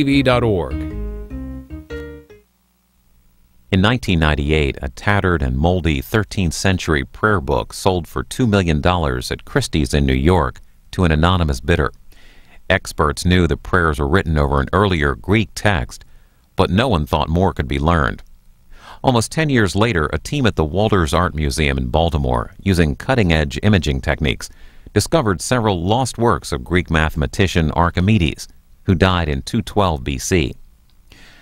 TV.org. In 1998, a tattered and moldy 13th century prayer book sold for $2 million at Christie's in New York to an anonymous bidder. Experts knew the prayers were written over an earlier Greek text, but no one thought more could be learned. Almost 10 years later, a team at the Walters Art Museum in Baltimore, using cutting-edge imaging techniques, discovered several lost works of Greek mathematician Archimedes, who died in 212 BC.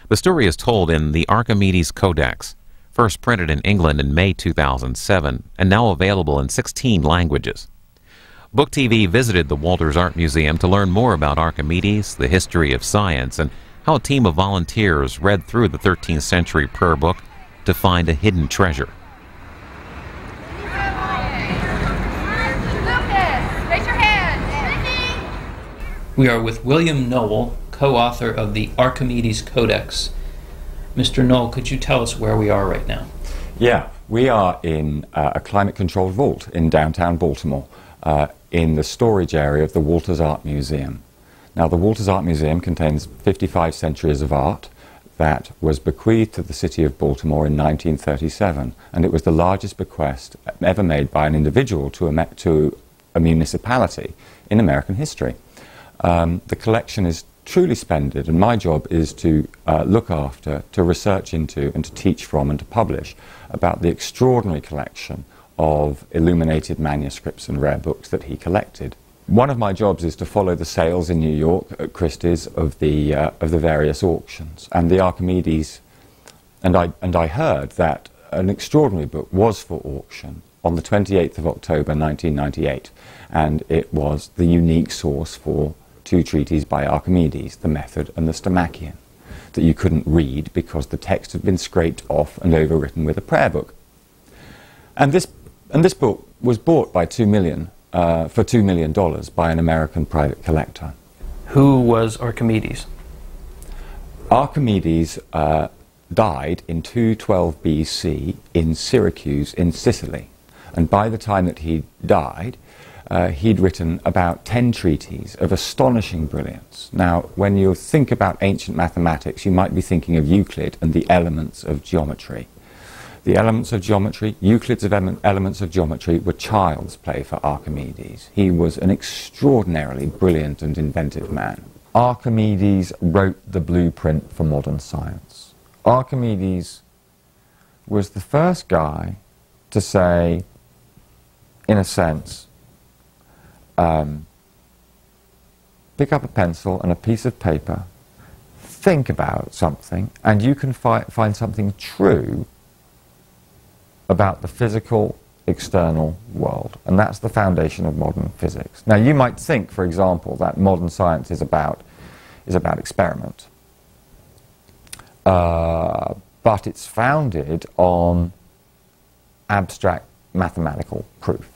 The story is told in the Archimedes Codex, first printed in England in May 2007 and now available in 16 languages. Book TV visited the Walters Art Museum to learn more about Archimedes, the history of science, and how a team of volunteers read through the 13th century prayer book to find a hidden treasure. We are with William Noel, co-author of the Archimedes Codex. Mr. Noel, could you tell us where we are right now? Yeah, we are in a climate-controlled vault in downtown Baltimore, in the storage area of the Walters Art Museum. Now, the Walters Art Museum contains 55 centuries of art that was bequeathed to the city of Baltimore in 1937, and it was the largest bequest ever made by an individual to a municipality in American history. The collection is truly splendid, and my job is to look after, to research into, and to teach from, and to publish about the extraordinary collection of illuminated manuscripts and rare books that he collected. One of my jobs is to follow the sales in New York at Christie's of the various auctions and the Archimedes, and I heard that an extraordinary book was for auction on the 28th of October 1998, and it was the unique source for two treatises by Archimedes, the Method and the Stomachion, that you couldn't read because the text had been scraped off and overwritten with a prayer book. And this book was bought by $2 million by an American private collector. Who was Archimedes? Archimedes died in 212 BC in Syracuse in Sicily, and by the time that he died, he'd written about 10 treatises of astonishing brilliance. Now, when you think about ancient mathematics, you might be thinking of Euclid and the elements of geometry. The elements of geometry, Euclid's elements of geometry, were child's play for Archimedes. He was an extraordinarily brilliant and inventive man. Archimedes wrote the blueprint for modern science. Archimedes was the first guy to say, in a sense, pick up a pencil and a piece of paper, think about something, and you can find something true about the physical, external world. And that's the foundation of modern physics. Now, you might think, for example, that modern science is about experiment. But it's founded on abstract mathematical proof.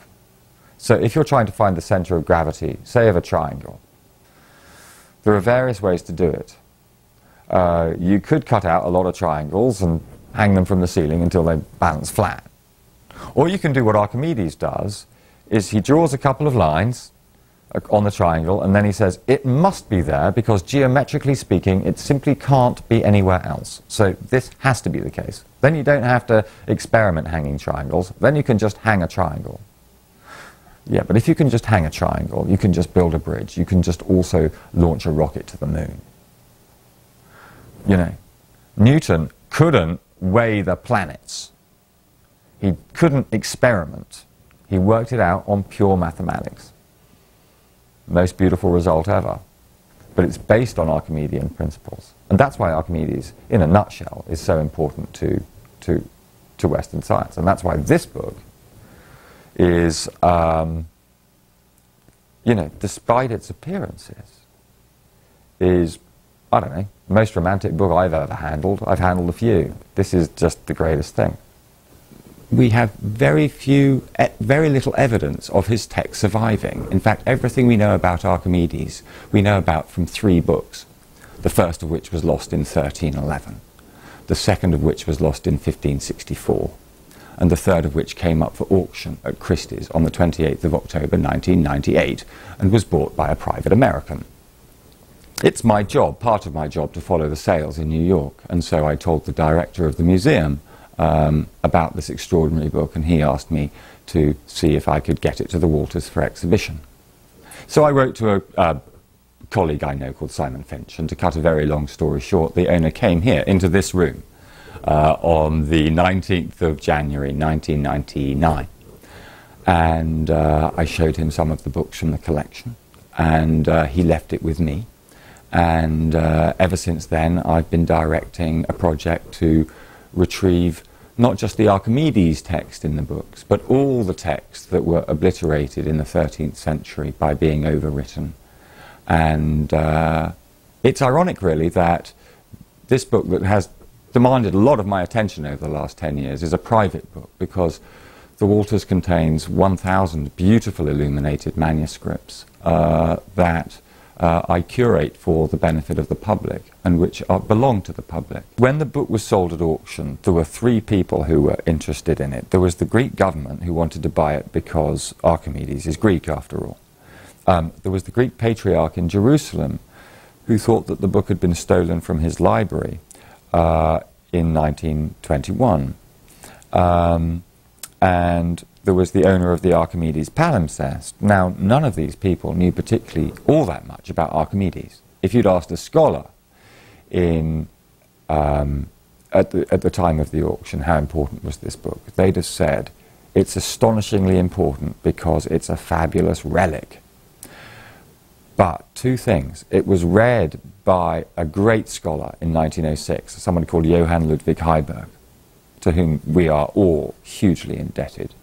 So if you're trying to find the center of gravity, say of a triangle, there are various ways to do it. You could cut out a lot of triangles and hang them from the ceiling until they balance flat. Or you can do what Archimedes does, is he draws a couple of lines on the triangle, and then he says, it must be there because geometrically speaking, it simply can't be anywhere else. So this has to be the case. Then you don't have to experiment hanging triangles. Then you can just hang a triangle. Yeah, but if you can just hang a triangle, you can just build a bridge, you can just also launch a rocket to the moon. You know, Newton couldn't weigh the planets. He couldn't experiment. He worked it out on pure mathematics. Most beautiful result ever. But it's based on Archimedean principles. And that's why Archimedes, in a nutshell, is so important to Western science. And that's why this book is, you know, despite its appearances, is, I don't know, most romantic book I've ever handled. I've handled a few. This is just the greatest thing. We have very little evidence of his text surviving. In fact, everything we know about Archimedes, we know about from three books, the first of which was lost in 1311, the second of which was lost in 1564, and the third of which came up for auction at Christie's on the 28th of October 1998 and was bought by a private American. It's my job, part of my job, to follow the sales in New York. And so I told the director of the museum about this extraordinary book, and he asked me to see if I could get it to the Walters for exhibition. So I wrote to a colleague I know called Simon Finch, and to cut a very long story short, the owner came here into this room on the 19th of January 1999, and I showed him some of the books from the collection, and he left it with me. And ever since then I've been directing a project to retrieve not just the Archimedes text in the books, but all the texts that were obliterated in the 13th century by being overwritten. And it's ironic, really, that this book that has demanded a lot of my attention over the last 10 years is a private book, because the Walters contains 1,000 beautiful illuminated manuscripts that I curate for the benefit of the public, and which belong to the public. When the book was sold at auction, there were three people who were interested in it. There was the Greek government, who wanted to buy it because Archimedes is Greek, after all. There was the Greek patriarch in Jerusalem, who thought that the book had been stolen from his library in 1921. And there was the owner of the Archimedes Palimpsest. Now, none of these people knew particularly all that much about Archimedes. If you'd asked a scholar in, at the time of the auction, how important was this book, they'd have said, it's astonishingly important because it's a fabulous relic. But two things. It was read by a great scholar in 1906, someone called Johann Ludwig Heiberg, to whom we are all hugely indebted.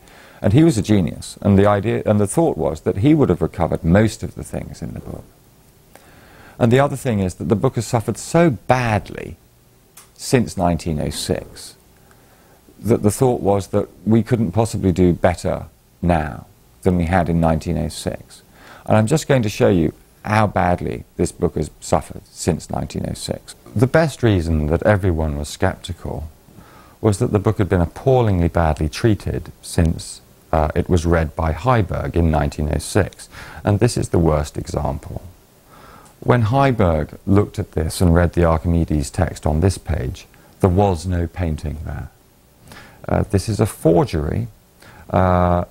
And he was a genius, and the idea and the thought was that he would have recovered most of the things in the book. And the other thing is that the book has suffered so badly since 1906 that the thought was that we couldn't possibly do better now than we had in 1906. And I'm just going to show you how badly this book has suffered since 1906. The best reason that everyone was skeptical was that the book had been appallingly badly treated since it was read by Heiberg in 1906. And this is the worst example. When Heiberg looked at this and read the Archimedes text on this page, there was no painting there. This is a forgery that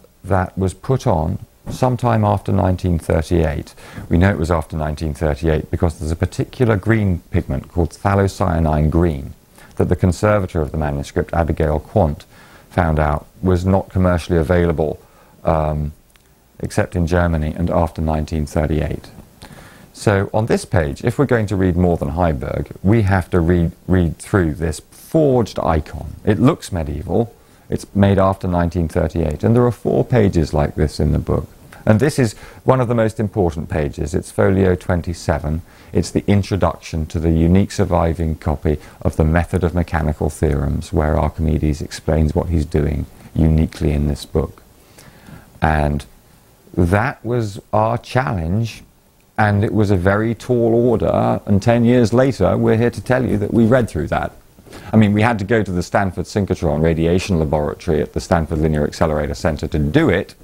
was put on sometime after 1938. We know it was after 1938 because there's a particular green pigment called phthalocyanine green that the conservator of the manuscript, Abigail Quant, found out was not commercially available except in Germany and after 1938. So on this page, if we're going to read more than Heiberg, we have to read through this forged icon. It looks medieval, it's made after 1938, and there are four pages like this in the book. And this is one of the most important pages. It's folio 27. It's the introduction to the unique surviving copy of the Method of Mechanical Theorems, where Archimedes explains what he's doing uniquely in this book. And that was our challenge, and it was a very tall order, and 10 years later we're here to tell you that we read through that. I mean, we had to go to the Stanford Synchrotron Radiation Laboratory at the Stanford Linear Accelerator Center to do it,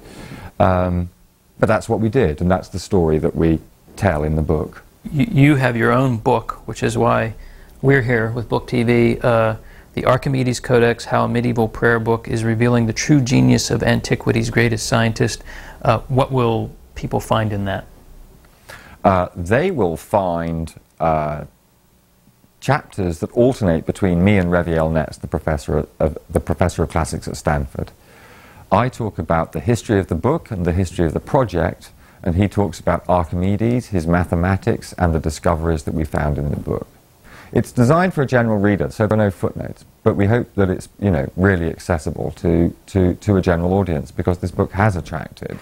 but that's what we did, and that's the story that we tell in the book. You have your own book, which is why we're here with Book TV, The Archimedes Codex, How a Medieval Prayer Book is Revealing the True Genius of Antiquity's Greatest Scientist. What will people find in that? They will find chapters that alternate between me and Reviel Netz, the professor of classics at Stanford. I talk about the history of the book and the history of the project, and he talks about Archimedes, his mathematics, and the discoveries that we found in the book. It's designed for a general reader, so there are no footnotes, but we hope that it's, you know, really accessible to a general audience, because this book has attracted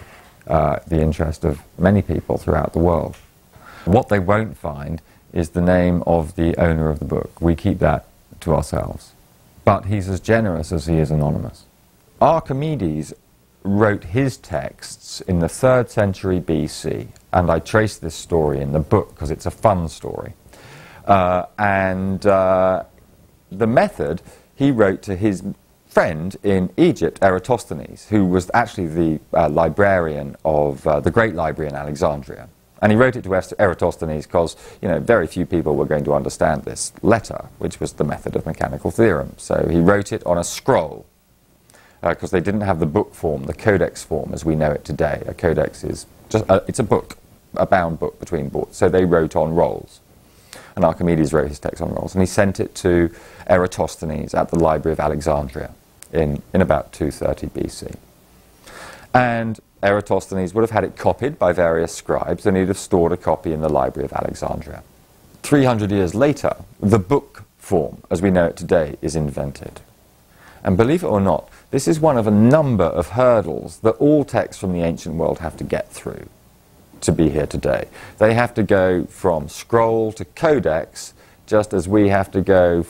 the interest of many people throughout the world. What they won't find is the name of the owner of the book. We keep that to ourselves. But he's as generous as he is anonymous. Archimedes wrote his texts in the 3rd century BC, and I trace this story in the book because it's a fun story. The method he wrote to his friend in Egypt, Eratosthenes, who was actually the librarian of the great library in Alexandria, And he wrote it to Eratosthenes because, you know, very few people were going to understand this letter, which was the Method of Mechanical Theorems. So he wrote it on a scroll because they didn't have the book form, the codex form, as we know it today. A codex is just, it's a book, a bound book between boards. So they wrote on rolls. And Archimedes wrote his text on rolls. And he sent it to Eratosthenes at the Library of Alexandria in about 230 BC. And Eratosthenes would have had it copied by various scribes, and he'd have stored a copy in the Library of Alexandria. 300 years later, the book form, as we know it today, is invented. And believe it or not, this is one of a number of hurdles that all texts from the ancient world have to get through to be here today. They have to go from scroll to codex, just as we have to go,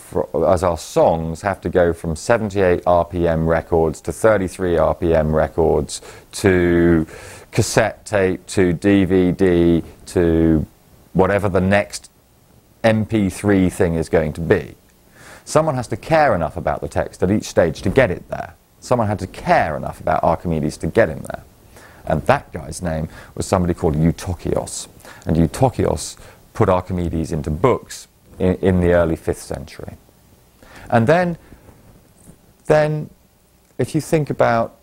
as our songs have to go from 78 RPM records to 33 RPM records to cassette tape to DVD to whatever the next MP3 thing is going to be. Someone has to care enough about the text at each stage to get it there. Someone had to care enough about Archimedes to get him there. And that guy's name was somebody called Eutocius. And Eutocius put Archimedes into books in the early 5th century. And then if you think about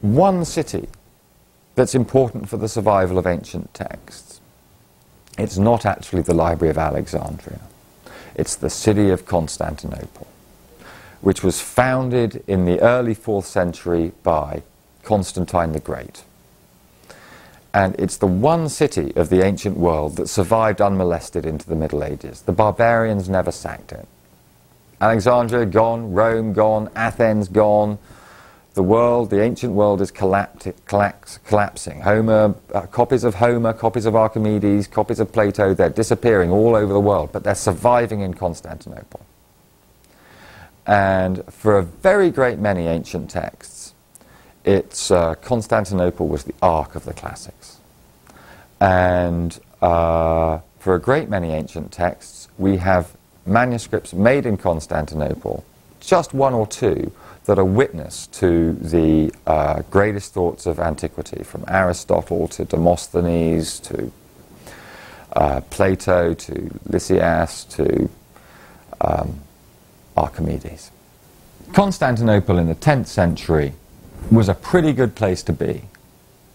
one city that's important for the survival of ancient texts, it's not actually the Library of Alexandria. It's the city of Constantinople, which was founded in the early 4th century by Constantine the Great. And it's the one city of the ancient world that survived unmolested into the Middle Ages. The barbarians never sacked it. Alexandria gone, Rome gone, Athens gone. The world, the ancient world is collapsing. Copies of Homer, copies of Archimedes, copies of Plato, they're disappearing all over the world, but they're surviving in Constantinople. And for a very great many ancient texts, Constantinople was the arc of the classics. And for a great many ancient texts, we have manuscripts made in Constantinople, just one or two, that are witness to the greatest thoughts of antiquity, from Aristotle to Demosthenes to Plato to Lysias to Archimedes. Constantinople in the 10th century was a pretty good place to be.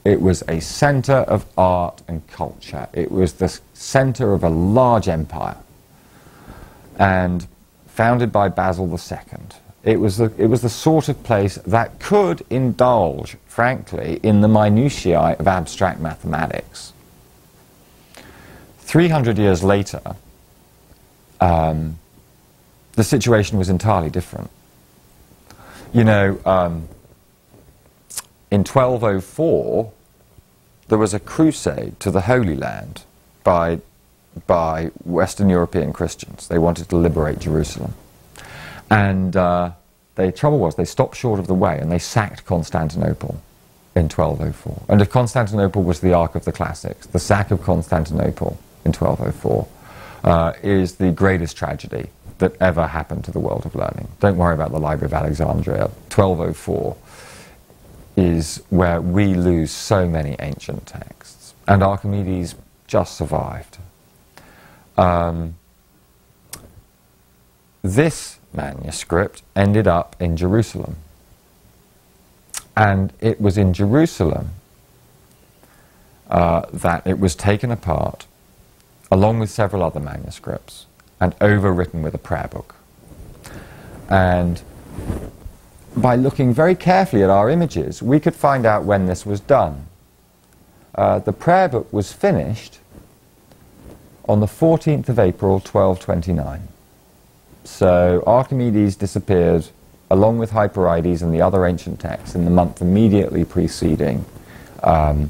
It was a center of art and culture. It was the center of a large empire, and founded by Basil II. It was the sort of place that could indulge, frankly, in the minutiae of abstract mathematics. 300 years later, the situation was entirely different. You know, in 1204, there was a crusade to the Holy Land by Western European Christians. They wanted to liberate Jerusalem. And the trouble was they stopped short of the way, and they sacked Constantinople in 1204. And if Constantinople was the arc of the classics, the sack of Constantinople in 1204 is the greatest tragedy that ever happened to the world of learning. Don't worry about the Library of Alexandria. 1204 is where we lose so many ancient texts. And Archimedes just survived. This manuscript ended up in Jerusalem. And it was in Jerusalem that it was taken apart, along with several other manuscripts, and overwritten with a prayer book. And by looking very carefully at our images, we could find out when this was done. The prayer book was finished on the 14th of April, 1229. So Archimedes disappeared, along with Hyperides and the other ancient texts, in the month immediately preceding the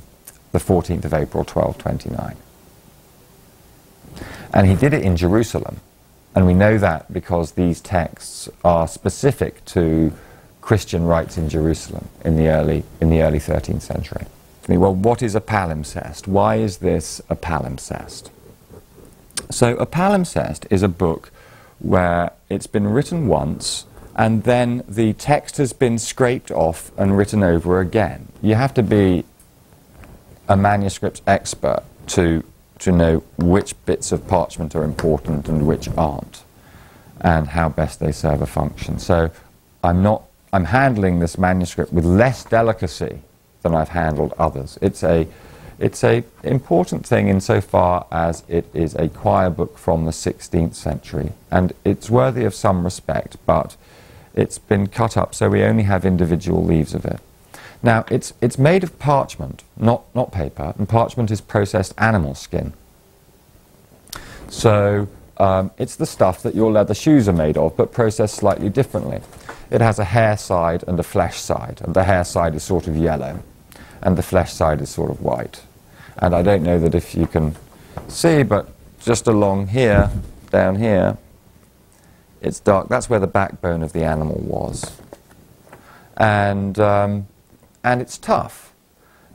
14th of April, 1229. And he did it in Jerusalem. And we know that because these texts are specific to Christian rites in Jerusalem in the early 13th century. Well, what is a palimpsest? Why is this a palimpsest? So a palimpsest is a book where it's been written once, and then the text has been scraped off and written over again. You have to be a manuscript expert to know which bits of parchment are important and which aren't, and how best they serve a function. So I'm handling this manuscript with less delicacy than I've handled others. It's a important thing insofar as it is a choir book from the 16th century, and it's worthy of some respect, but it's been cut up so we only have individual leaves of it. Now, it's made of parchment, not paper, and parchment is processed animal skin. So it's the stuff that your leather shoes are made of, but processed slightly differently. It has a hair side and a flesh side, and the hair side is sort of yellow, and the flesh side is sort of white. And I don't know that if you can see, but just along here, down here, it's dark. That's where the backbone of the animal was. And it's tough.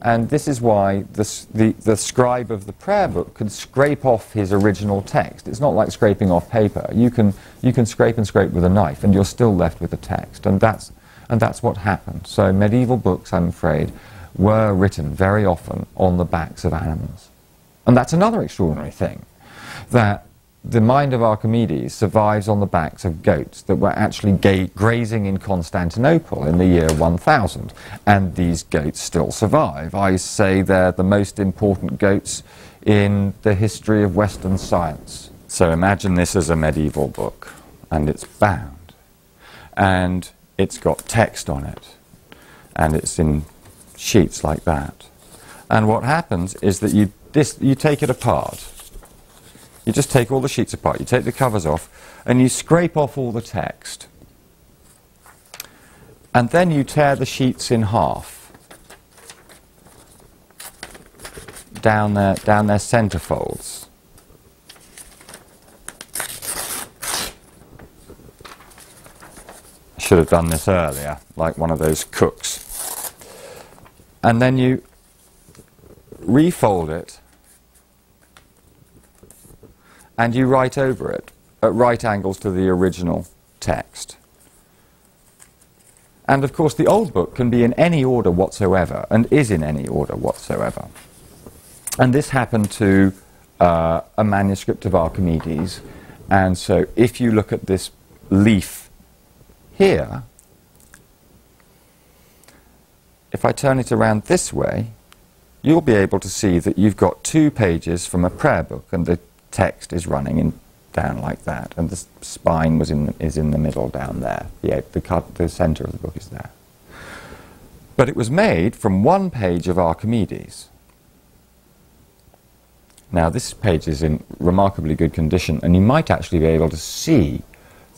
And this is why the scribe of the prayer book could scrape off his original text. It's not like scraping off paper. You can scrape and scrape with a knife, and you're still left with a text. And that's what happened. So medieval books, I'm afraid, were written very often on the backs of animals. And that's another extraordinary thing, that the mind of Archimedes survives on the backs of goats that were actually grazing in Constantinople in the year 1000. And these goats still survive. I say they're the most important goats in the history of Western science. So imagine this as a medieval book, and it's bound, and it's got text on it, and it's in sheets like that. And what happens is that you take it apart. You just take all the sheets apart, you take the covers off, and you scrape off all the text. And then you tear the sheets in half, down their center folds. I should have done this earlier, like one of those cooks. And then you refold it, and you write over it at right angles to the original text. And of course the old book can be in any order whatsoever, and is in any order whatsoever. And this happened to a manuscript of Archimedes, and so if you look at this leaf here, if I turn it around this way, you'll be able to see that you've got 2 pages from a prayer book, and the text is running down like that, and the spine is in the middle down there. Yeah, the center of the book is there. But it was made from one page of Archimedes. Now this page is in remarkably good condition, and you might actually be able to see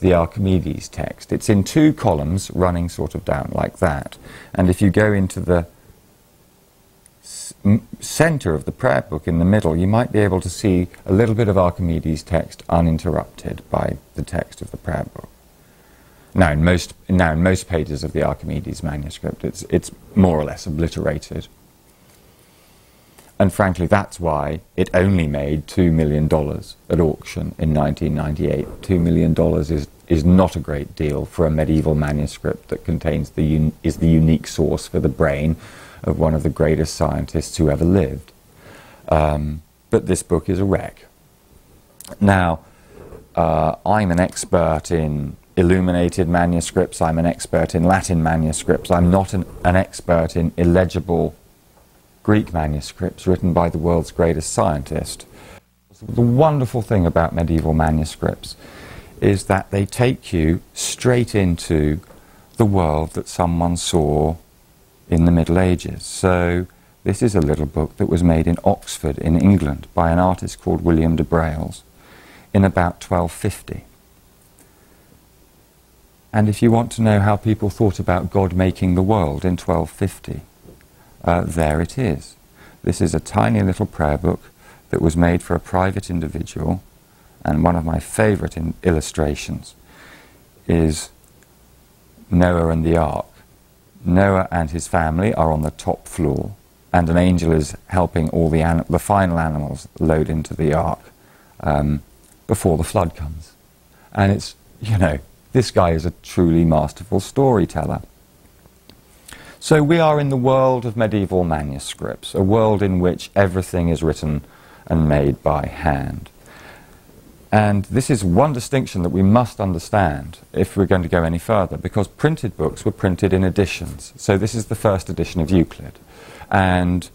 the Archimedes text. It's in 2 columns running sort of down like that. And if you go into the center of the prayer book in the middle, you might be able to see a little bit of Archimedes text uninterrupted by the text of the prayer book. Now in most pages of the Archimedes manuscript, it's more or less obliterated. And frankly, that's why it only made $2 million at auction in 1998. $2 million is not a great deal for a medieval manuscript that contains the unique source for the brain of one of the greatest scientists who ever lived. But this book is a wreck. Now, I'm an expert in illuminated manuscripts. I'm an expert in Latin manuscripts. I'm not an expert in illegible Greek manuscripts written by the world's greatest scientist. The wonderful thing about medieval manuscripts is that they take you straight into the world that someone saw in the Middle Ages. So this is a little book that was made in Oxford in England by an artist called William de Brailes in about 1250. And if you want to know how people thought about God making the world in 1250, there it is. This is a tiny little prayer book that was made for a private individual, and one of my favorite illustrations is Noah and the Ark. Noah and his family are on the top floor, and an angel is helping all the final animals load into the ark before the flood comes. And it's, you know, this guy is a truly masterful storyteller. So we are in the world of medieval manuscripts, a world in which everything is written and made by hand. And this is one distinction that we must understand if we're going to go any further, because printed books were printed in editions. So this is the first edition of Euclid, and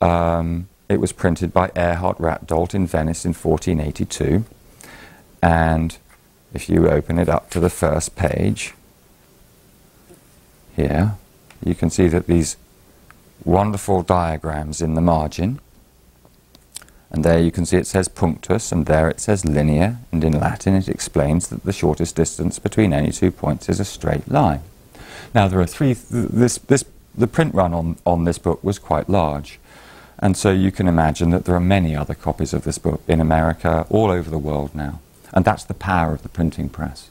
it was printed by Erhard Ratdolt in Venice in 1482. And if you open it up to the first page here, you can see that these wonderful diagrams in the margin. And there you can see it says punctus, and there it says linear, and in Latin it explains that the shortest distance between any two points is a straight line. Now there are three, the print run on this book was quite large, and so you can imagine that there are many other copies of this book in America, all over the world now. And that's the power of the printing press.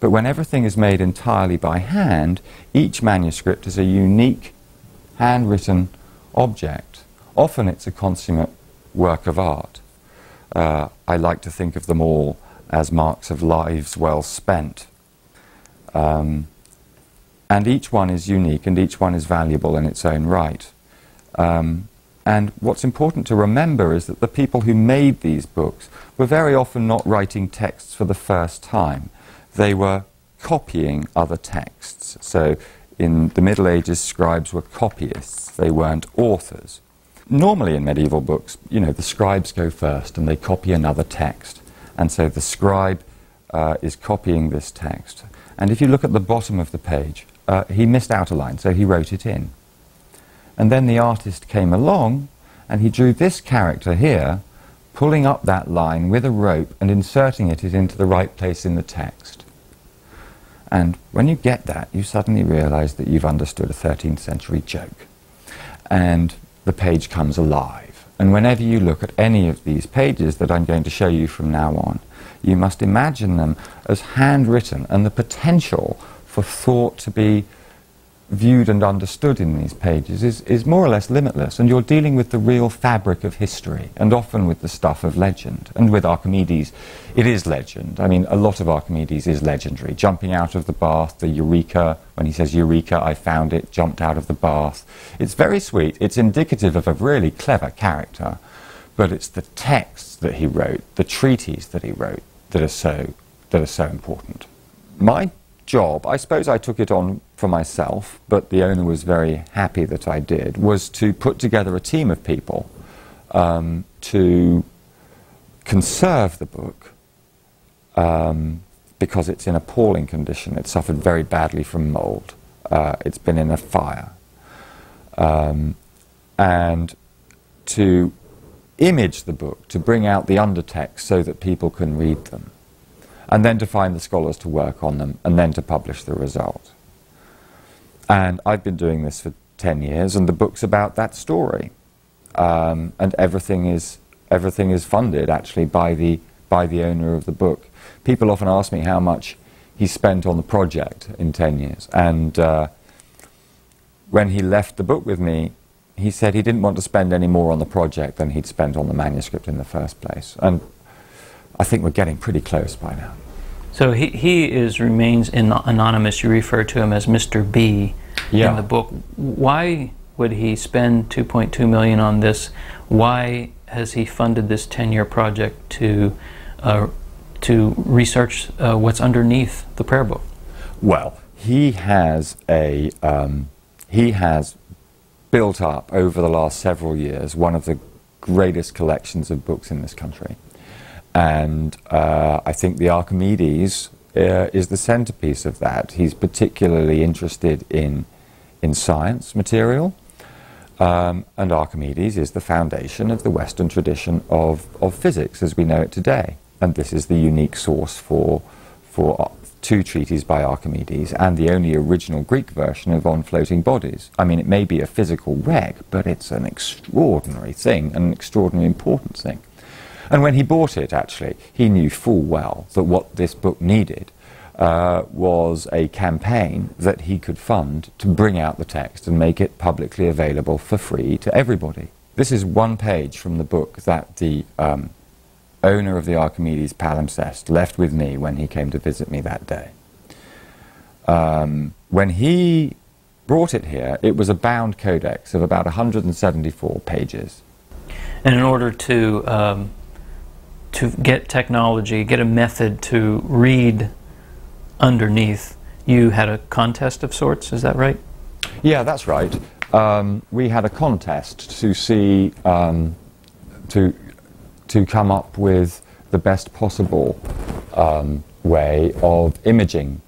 But when everything is made entirely by hand, each manuscript is a unique handwritten object. Often it's a consummate work of art. I like to think of them all as marks of lives well spent. And each one is unique, and each one is valuable in its own right. And what's important to remember is that the people who made these books were very often not writing texts for the first time. They were copying other texts. So in the Middle Ages, scribes were copyists. They weren't authors. Normally in medieval books, you know, the scribes go first and they copy another text. And so the scribe is copying this text. And if you look at the bottom of the page, he missed out a line, so he wrote it in. And then the artist came along and he drew this character here, pulling up that line with a rope and inserting it into the right place in the text. And when you get that, you suddenly realize that you've understood a 13th century joke. And the page comes alive. And whenever you look at any of these pages that I'm going to show you from now on, you must imagine them as handwritten, and the potential for thought to be viewed and understood in these pages is more or less limitless, and you're dealing with the real fabric of history, and often with the stuff of legend. And with Archimedes, it is legend. I mean, a lot of Archimedes is legendary. Jumping out of the bath, the Eureka, when he says, Eureka, I found it, jumped out of the bath. It's very sweet. It's indicative of a really clever character, but it's the texts that he wrote, the treatises that he wrote, that are so important. My job, I suppose I took it on for myself, but the owner was very happy that I did, was to put together a team of people to conserve the book because it's in appalling condition. It suffered very badly from mold. It's been in a fire. And to image the book, to bring out the undertext so that people can read them, and then to find the scholars to work on them, and then to publish the result. And I've been doing this for 10 years, and the book's about that story. And everything is funded, actually, by the owner of the book. People often ask me how much he spent on the project in 10 years. And when he left the book with me, he said he didn't want to spend any more on the project than he'd spent on the manuscript in the first place. And I think we're getting pretty close by now. So he remains anonymous. You refer to him as Mr. B in the book. Why would he spend $2.2 million on this? Why has he funded this 10-year project to research what's underneath the prayer book? Well, he has built up over the last several years one of the greatest collections of books in this country. And I think the Archimedes is the centerpiece of that. He's particularly interested in science material, and Archimedes is the foundation of the Western tradition of physics as we know it today. And this is the unique source for two treatises by Archimedes, and the only original Greek version of On Floating Bodies. I mean, it may be a physical wreck, but it's an extraordinary thing, an extraordinarily important thing. And when he bought it, actually, he knew full well that what this book needed was a campaign that he could fund to bring out the text and make it publicly available for free to everybody. This is one page from the book that the owner of the Archimedes Palimpsest left with me when he came to visit me that day. When he brought it here, it was a bound codex of about 174 pages. And in order to get technology, get a method to read underneath, you had a contest of sorts, is that right? Yeah, that's right. We had a contest to see, to come up with the best possible way of imaging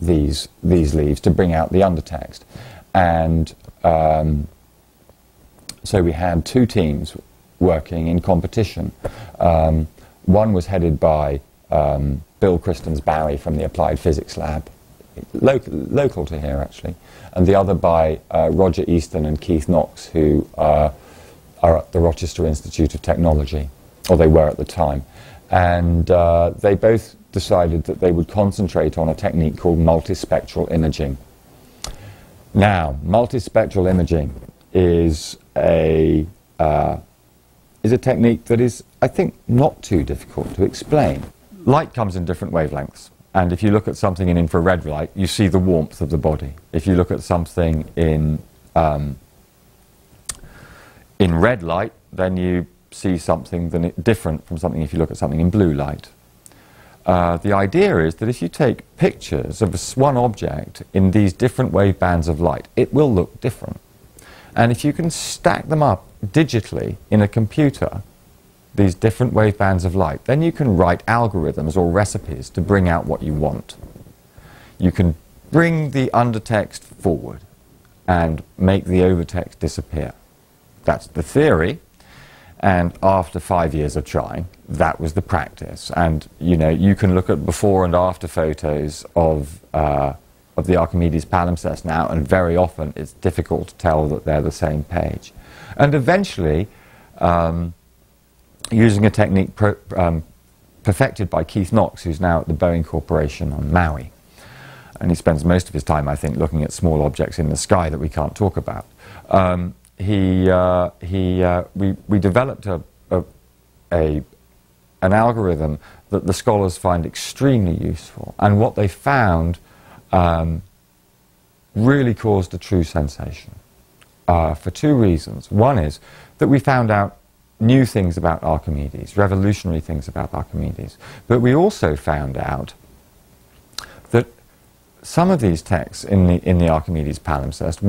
these leaves to bring out the undertext. And so we had two teams working in competition. One was headed by Bill Christens Barry from the Applied Physics Lab, local to here actually, and the other by Roger Easton and Keith Knox, who are at the Rochester Institute of Technology, or they were at the time. And they both decided that they would concentrate on a technique called multispectral imaging. Now, multispectral imaging is a technique that is, I think, not too difficult to explain. Light comes in different wavelengths, and if you look at something in infrared light, you see the warmth of the body. If you look at something in red light, then you see something different from something if you look at something in blue light. The idea is that if you take pictures of one object in these different wave bands of light, it will look different. And if you can stack them up digitally in a computer, these different wave bands of light, then you can write algorithms or recipes to bring out what you want. You can bring the undertext forward and make the overtext disappear. That's the theory, and after 5 years of trying, that was the practice. And you know, you can look at before and after photos of the Archimedes Palimpsest now, and very often it's difficult to tell that they're the same page. And eventually, using a technique perfected by Keith Knox, who's now at the Boeing Corporation on Maui, and he spends most of his time, I think, looking at small objects in the sky that we can't talk about. We developed an algorithm that the scholars find extremely useful, and what they found really caused a true sensation for two reasons. One is that we found out new things about Archimedes, revolutionary things about Archimedes, but we also found out that some of these texts in the Archimedes Palimpsest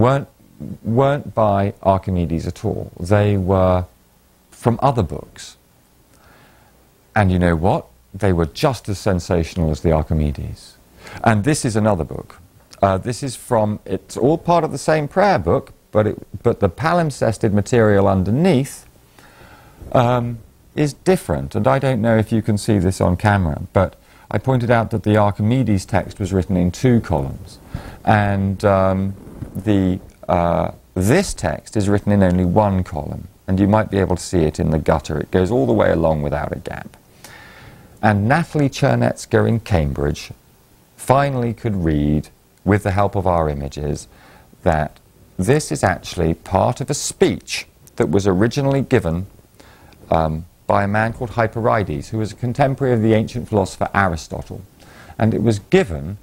weren't by Archimedes at all. They were from other books. And you know what? They were just as sensational as the Archimedes. And this is another book. This is from, it's all part of the same prayer book, but the palimpsested material underneath is different. And I don't know if you can see this on camera, but I pointed out that the Archimedes text was written in two columns. And this text is written in only one column, and you might be able to see it in the gutter. It goes all the way along without a gap. And Natalie Chernetska in Cambridge finally could read, with the help of our images, that this is actually part of a speech that was originally given by a man called Hyperides, who was a contemporary of the ancient philosopher Aristotle. And it was given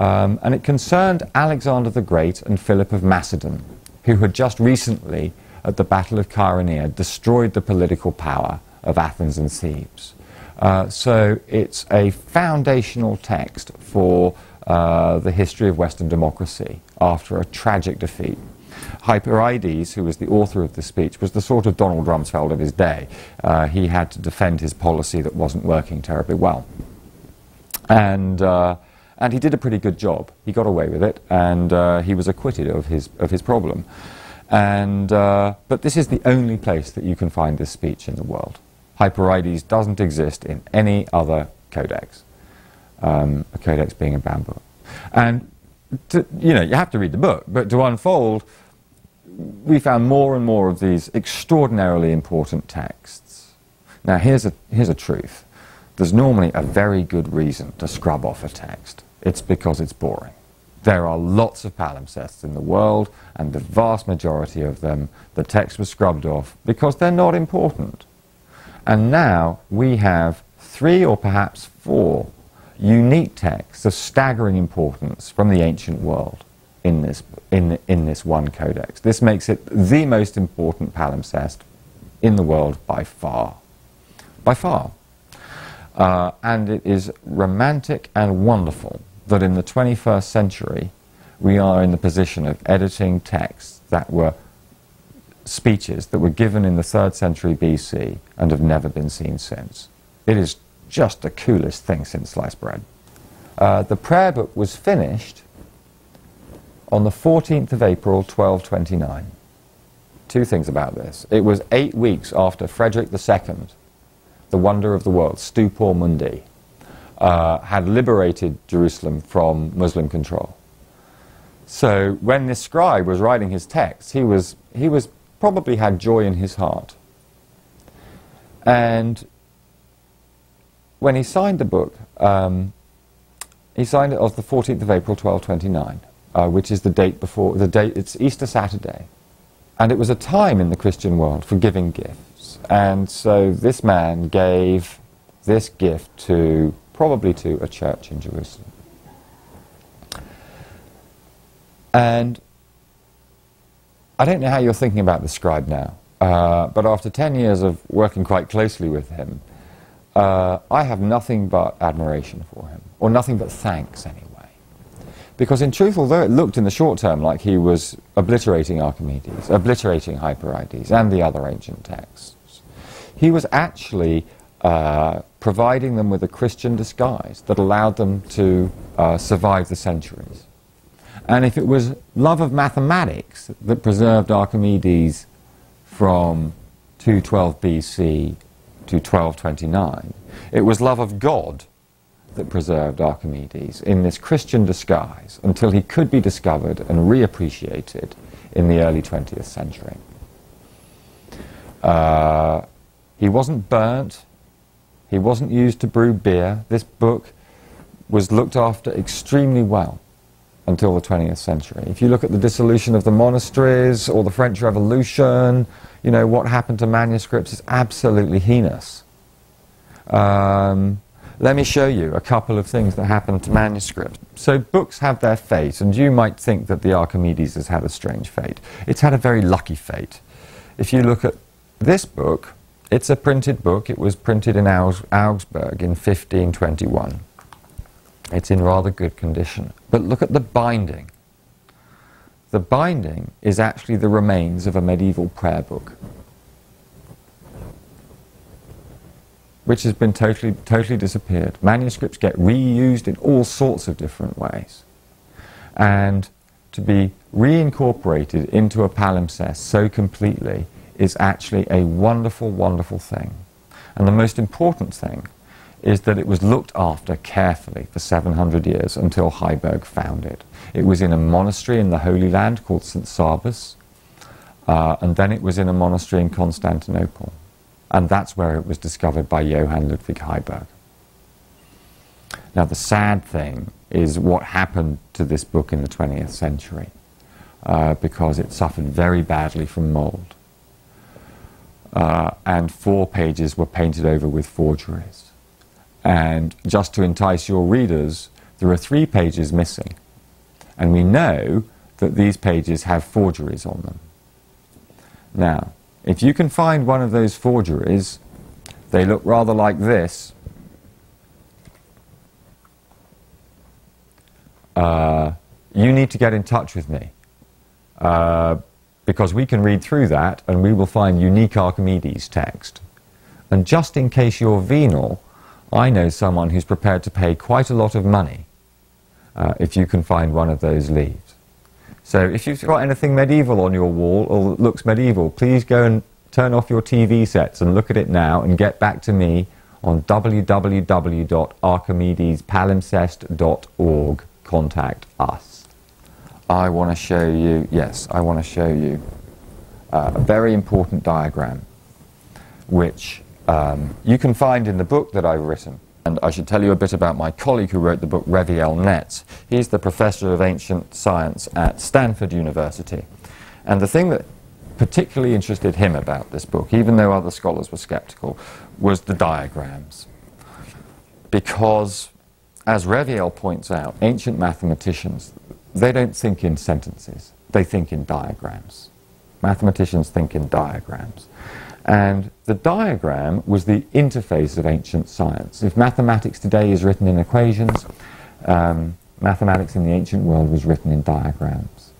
and it concerned Alexander the Great and Philip of Macedon, who had just recently, at the Battle of Chaeronea, destroyed the political power of Athens and Thebes. So it's a foundational text for the history of Western democracy after a tragic defeat. Hyperides, who was the author of the speech, was the sort of Donald Rumsfeld of his day. He had to defend his policy that wasn't working terribly well. And he did a pretty good job. He got away with it, and he was acquitted of his problem. And but this is the only place that you can find this speech in the world. Hyperides doesn't exist in any other codex, a codex being a bound book. And you know, you have to read the book, but to unfold, we found more and more of these extraordinarily important texts. Now, here's a truth. There's normally a very good reason to scrub off a text. It's because it's boring. There are lots of palimpsests in the world, and the vast majority of them, the text was scrubbed off because they're not important. And now we have 3 or perhaps 4 unique texts of staggering importance from the ancient world. in this one codex. This makes it the most important palimpsest in the world by far. By far. And it is romantic and wonderful that in the 21st century we are in the position of editing texts that were speeches that were given in the 3rd century BC and have never been seen since. It is just the coolest thing since sliced bread. The prayer book was finished on the 14th of April, 1229. Two things about this. It was 8 weeks after Frederick II, the wonder of the world, Stupor Mundi, had liberated Jerusalem from Muslim control. So when this scribe was writing his text, he probably had joy in his heart. And when he signed the book, he signed it on the 14th of April, 1229, which is the date before, it's Easter Saturday. And it was a time in the Christian world for giving gifts. And so this man gave this gift to, probably to a church in Jerusalem. And I don't know how you're thinking about the scribe now, but after 10 years of working quite closely with him, I have nothing but admiration for him, or nothing but thanks anyway. Because in truth, although it looked in the short term like he was obliterating Archimedes, obliterating Hyperides and the other ancient texts, he was actually providing them with a Christian disguise that allowed them to survive the centuries. And if it was love of mathematics that preserved Archimedes from 212 BC to 1229, it was love of God that preserved Archimedes in this Christian disguise until he could be discovered and reappreciated in the early 20th century. He wasn't burnt, he wasn't used to brew beer. This book was looked after extremely well until the 20th century. If you look at the dissolution of the monasteries or the French Revolution, you know, what happened to manuscripts is absolutely heinous. Let me show you a couple of things that happened to manuscripts. So books have their fate, and you might think that the Archimedes has had a strange fate. It's had a very lucky fate. If you look at this book, it's a printed book. It was printed in Augsburg in 1521. It's in rather good condition. But look at the binding. The binding is actually the remains of a medieval prayer book, which has been totally disappeared. Manuscripts get reused in all sorts of different ways. And to be reincorporated into a palimpsest so completely is actually a wonderful, wonderful thing. And the most important thing is that it was looked after carefully for 700 years until Heiberg found it. It was in a monastery in the Holy Land called St. Sabas, and then it was in a monastery in Constantinople. And that's where it was discovered by Johann Ludwig Heiberg. Now, the sad thing is what happened to this book in the 20th century, because it suffered very badly from mold. And 4 pages were painted over with forgeries. And just to entice your readers, there are 3 pages missing. And we know that these pages have forgeries on them. Now, if you can find one of those forgeries, they look rather like this. You need to get in touch with me, because we can read through that and we will find unique Archimedes text. And just in case you're venal, I know someone who's prepared to pay quite a lot of money if you can find one of those leaves. So if you've got anything medieval on your wall, or that looks medieval, please go and turn off your TV sets and look at it now and get back to me on www.archimedespalimpsest.org. Contact us. I want to show you, yes, I want to show you a very important diagram, which you can find in the book that I've written. And I should tell you a bit about my colleague who wrote the book, Reviel Netz. He's the professor of ancient science at Stanford University. And the thing that particularly interested him about this book, even though other scholars were skeptical, was the diagrams. Because, as Reviel points out, ancient mathematicians, They don't think in sentences, they think in diagrams. Mathematicians think in diagrams. And the diagram was the interface of ancient science. If mathematics today is written in equations, mathematics in the ancient world was written in diagrams.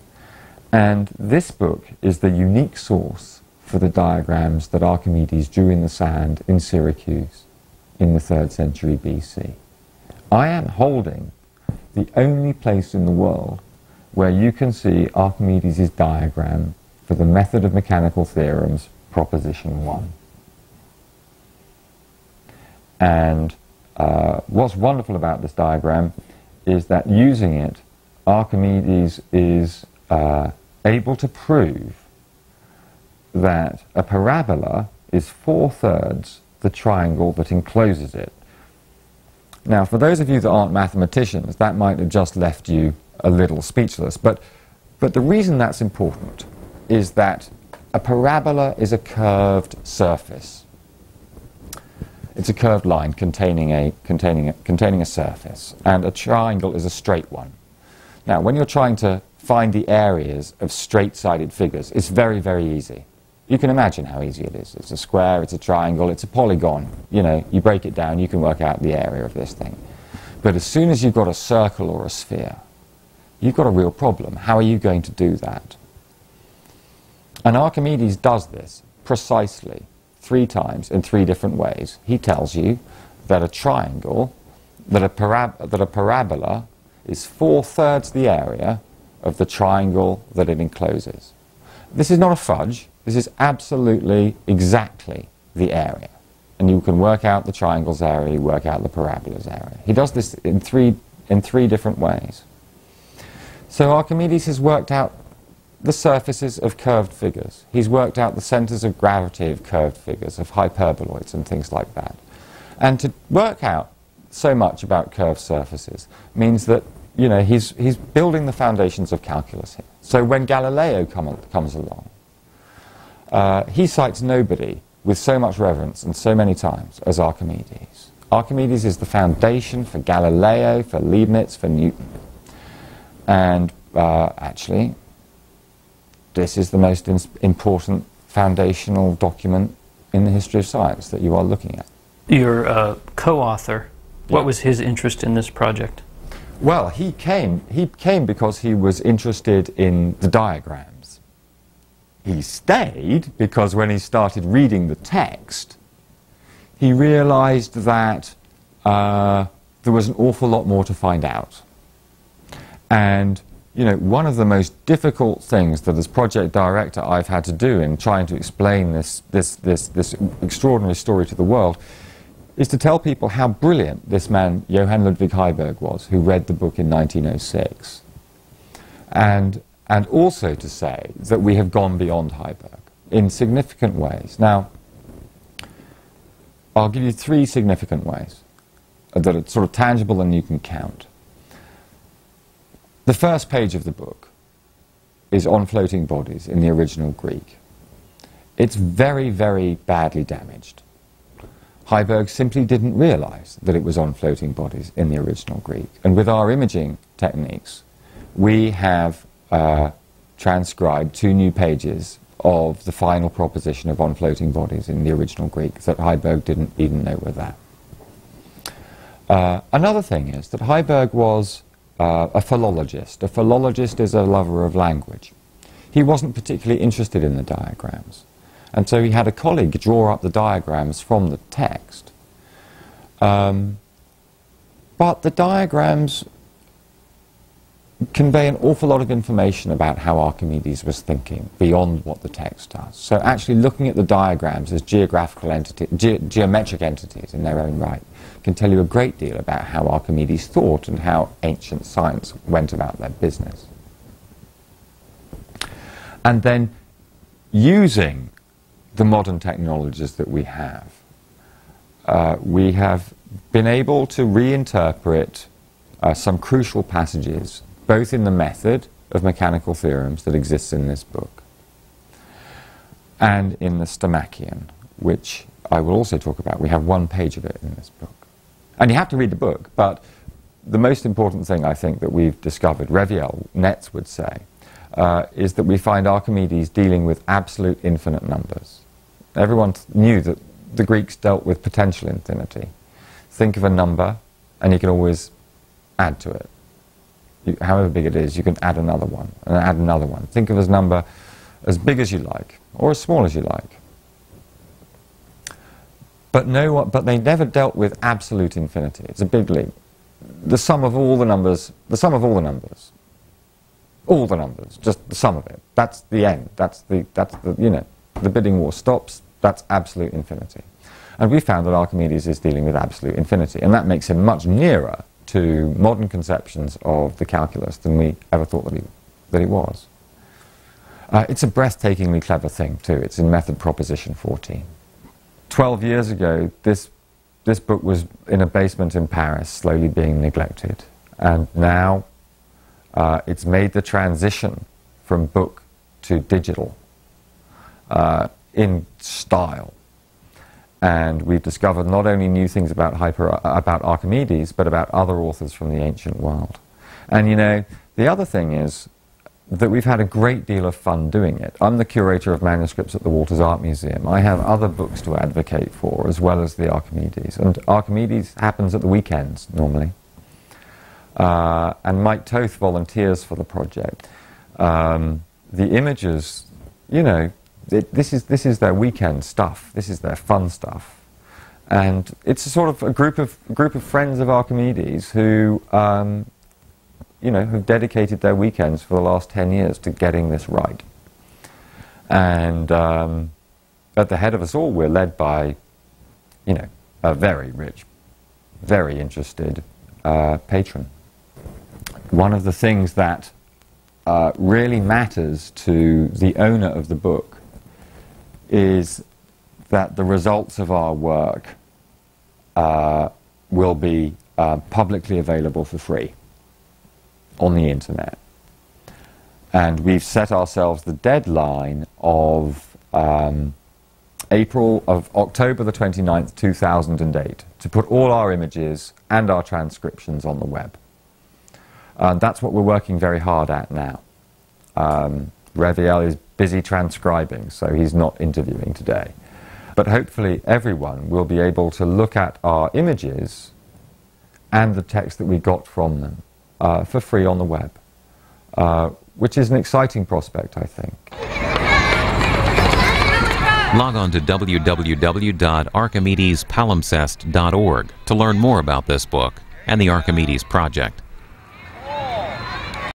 And this book is the unique source for the diagrams that Archimedes drew in the sand in Syracuse in the 3rd century BC. I am holding the only place in the world where you can see Archimedes' diagram for the Method of Mechanical Theorems, Proposition 1. And what's wonderful about this diagram is that using it, Archimedes is able to prove that a parabola is 4/3 the triangle that encloses it. Now, for those of you that aren't mathematicians, that might have just left you a little speechless, but the reason that's important is that a parabola is a curved surface. It's a curved line containing a surface, and a triangle is a straight one. Now, when you're trying to find the areas of straight-sided figures, it's very, very easy. You can imagine how easy it is. It's a square, it's a triangle, it's a polygon. You know, you break it down, you can work out the area of this thing. But as soon as you've got a circle or a sphere, you've got a real problem. How are you going to do that? And Archimedes does this precisely 3 times in 3 different ways. He tells you that a triangle, that a parabola is 4/3 the area of the triangle that it encloses. This is not a fudge. This is absolutely exactly the area. And you can work out the triangle's area, you work out the parabola's area. He does this in three different ways. So Archimedes has worked out the surfaces of curved figures. He's worked out the centers of gravity of curved figures, of hyperboloids and things like that. And to work out so much about curved surfaces means that, you know, he's building the foundations of calculus here. So when Galileo comes along, he cites nobody with so much reverence and so many times as Archimedes. Archimedes is the foundation for Galileo, for Leibniz, for Newton. And actually, this is the most important foundational document in the history of science that you are looking at. Your co-author, what was his interest in this project? Well, he came because he was interested in the diagram. He stayed because when he started reading the text, he realized that there was an awful lot more to find out. And, you know, one of the most difficult things that as project director I've had to do in trying to explain this extraordinary story to the world is to tell people how brilliant this man, Johann Ludwig Heiberg, was, who read the book in 1906. And also to say that we have gone beyond Heiberg in significant ways. Now, I'll give you 3 significant ways that are sort of tangible and you can count. The first page of the book is On Floating Bodies in the original Greek. It's very, very badly damaged. Heiberg simply didn't realize that it was On Floating Bodies in the original Greek. And with our imaging techniques, we have transcribed 2 new pages of the final proposition of On Floating Bodies in the original Greek that Heiberg didn't even know were there. Another thing is that Heiberg was a philologist. A philologist is a lover of language. He wasn't particularly interested in the diagrams, and so he had a colleague draw up the diagrams from the text. But the diagrams convey an awful lot of information about how Archimedes was thinking beyond what the text does. So actually looking at the diagrams as geographical entities, geometric entities in their own right, can tell you a great deal about how Archimedes thought and how ancient science went about their business. And then using the modern technologies that we have been able to reinterpret some crucial passages both in the Method of Mechanical Theorems that exists in this book and in the Stomachion, which I will also talk about. We have 1 page of it in this book. And you have to read the book, but the most important thing I think that we've discovered, Reviel Netz would say, is that we find Archimedes dealing with absolute infinite numbers. Everyone knew that the Greeks dealt with potential infinity. Think of a number and you can always add to it. However big it is, you can add another one and add another one. Think of a number as big as you like or as small as you like. But they never dealt with absolute infinity. It's a big leap. The sum of all the numbers, the sum of all the numbers, all the numbers, just the sum of it. That's the end. That's the you know, the bidding war stops. That's absolute infinity. And we found that Archimedes is dealing with absolute infinity, and that makes him much nearer to modern conceptions of the calculus than we ever thought that he was. It's a breathtakingly clever thing too. It's in Method Proposition 14. 12 years ago, this book was in a basement in Paris, slowly being neglected, and now it's made the transition from book to digital in style. And we've discovered not only new things about Archimedes, but about other authors from the ancient world. And you know, the other thing is that we've had a great deal of fun doing it. I'm the curator of manuscripts at the Walters Art Museum. I have other books to advocate for, as well as the Archimedes. And Archimedes happens at the weekends, normally. And Mike Toth volunteers for the project. The images, you know, this is their weekend stuff. This is their fun stuff. And it's a sort of a group of friends of Archimedes who you know, who've dedicated their weekends for the last 10 years to getting this right. And at the head of us all, we're led by, you know, a very rich, very interested patron. One of the things that really matters to the owner of the book is that the results of our work will be publicly available for free on the internet. And we've set ourselves the deadline of October the 29th, 2008, to put all our images and our transcriptions on the web. That's what we're working very hard at now. Reviel is busy transcribing, so he's not interviewing today. But hopefully everyone will be able to look at our images and the text that we got from them for free on the web, which is an exciting prospect, I think. Log on to www.archimedespalimpsest.org to learn more about this book and the Archimedes Project.